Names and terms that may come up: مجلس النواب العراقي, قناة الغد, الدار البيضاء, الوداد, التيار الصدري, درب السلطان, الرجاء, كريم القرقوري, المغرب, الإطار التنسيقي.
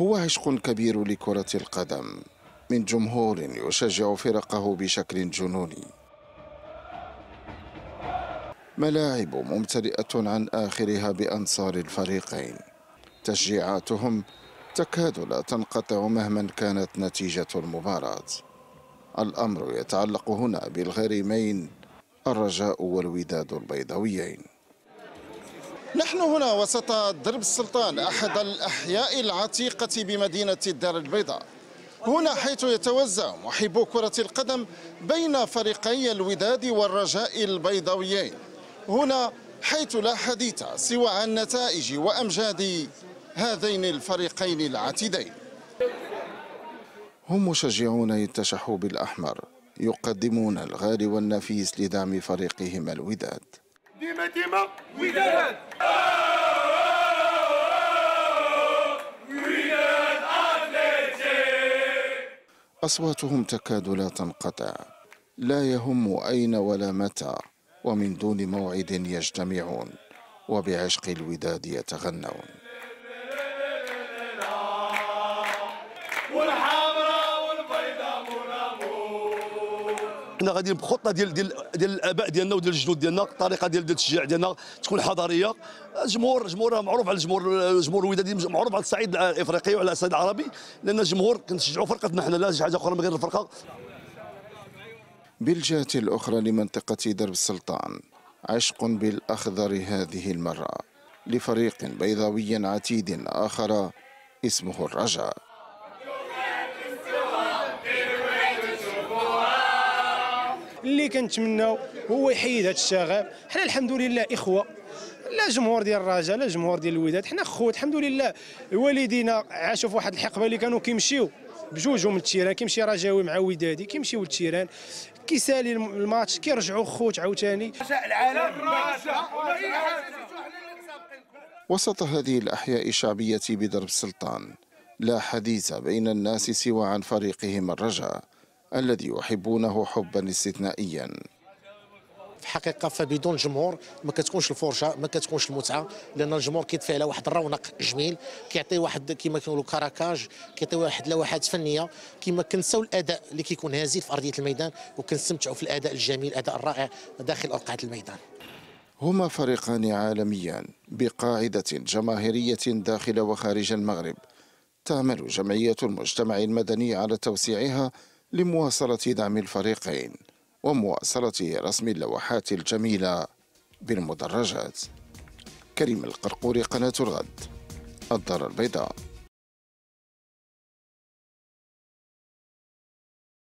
هو عشق كبير لكرة القدم من جمهور يشجع فرقه بشكل جنوني. ملاعب ممتلئة عن آخرها بأنصار الفريقين، تشجيعاتهم تكاد لا تنقطع مهما كانت نتيجة المباراة. الأمر يتعلق هنا بالغريمين الرجاء والوداد البيضاويين. نحن هنا وسط درب السلطان، أحد الأحياء العتيقة بمدينة الدار البيضاء، هنا حيث يتوزع محبو كرة القدم بين فريقي الوداد والرجاء البيضاويين، هنا حيث لا حديث سوى عن نتائج وأمجاد هذين الفريقين العتيدين. هم مشجعون التشحب الأحمر يقدمون الغالي والنفيس لدعم فريقهم الوداد. ديما ديما وداد. أصواتهم تكاد لا تنقطع، لا يهم أين ولا متى ومن دون موعد يجتمعون وبعشق الوداد يتغنون. حنا غادي بخطه ديال الاباء ديالنا وديال الجدود ديالنا، الطريقه ديال التشجيع ديالنا تكون حضاريه. الجمهور معروف على الجمهور الودادي، معروف على الصعيد الافريقي وعلى الصعيد العربي، لان الجمهور كنشجعوا فرقتنا حنا، لا شي حاجه اخرى من غير الفرقه. بالجهه الاخرى لمنطقه درب السلطان عشق بالاخضر، هذه المره لفريق بيضاوي عتيد اخر اسمه الرجاء. اللي كنتمناو هو يحيد هذا الشغب. حنا الحمد لله اخوه، لا جمهور ديال الرجاء لا جمهور ديال الوداد، حنا خوت الحمد لله. والدينا عاشوا في واحد الحقبه اللي كانوا كيمشيو بجوجهم للتيران، كيمشي رجاوي مع ودادي كيمشيو للتيران، كيسالي الماتش كيرجعوا خوت عاوتاني. وسط هذه الاحياء الشعبيه بدرب السلطان لا حديث بين الناس سوى عن فريقهم الرجاء الذي يحبونه حبا استثنائيا. في حقيقة فبدون جمهور ما كتكونش الفرجة، ما كتكونش المتعة، لأن الجمهور كيدفع على واحد الرونق جميل، كيعطي واحد كما كنقولوا كراكاج، كيعطي واحد لوحات فنية، كما كنساو الأداء اللي كيكون هزيل في أرضية الميدان وكنستمتعوا في الأداء الجميل، الأداء الرائع داخل أرقعة الميدان. هما فريقان عالميا بقاعدة جماهيرية داخل وخارج المغرب، تعمل جمعية المجتمع المدني على توسيعها لمواصلة دعم الفريقين ومواصلة رسم اللوحات الجميلة بالمدرجات. كريم القرقوري، قناة الغد، الدار البيضاء.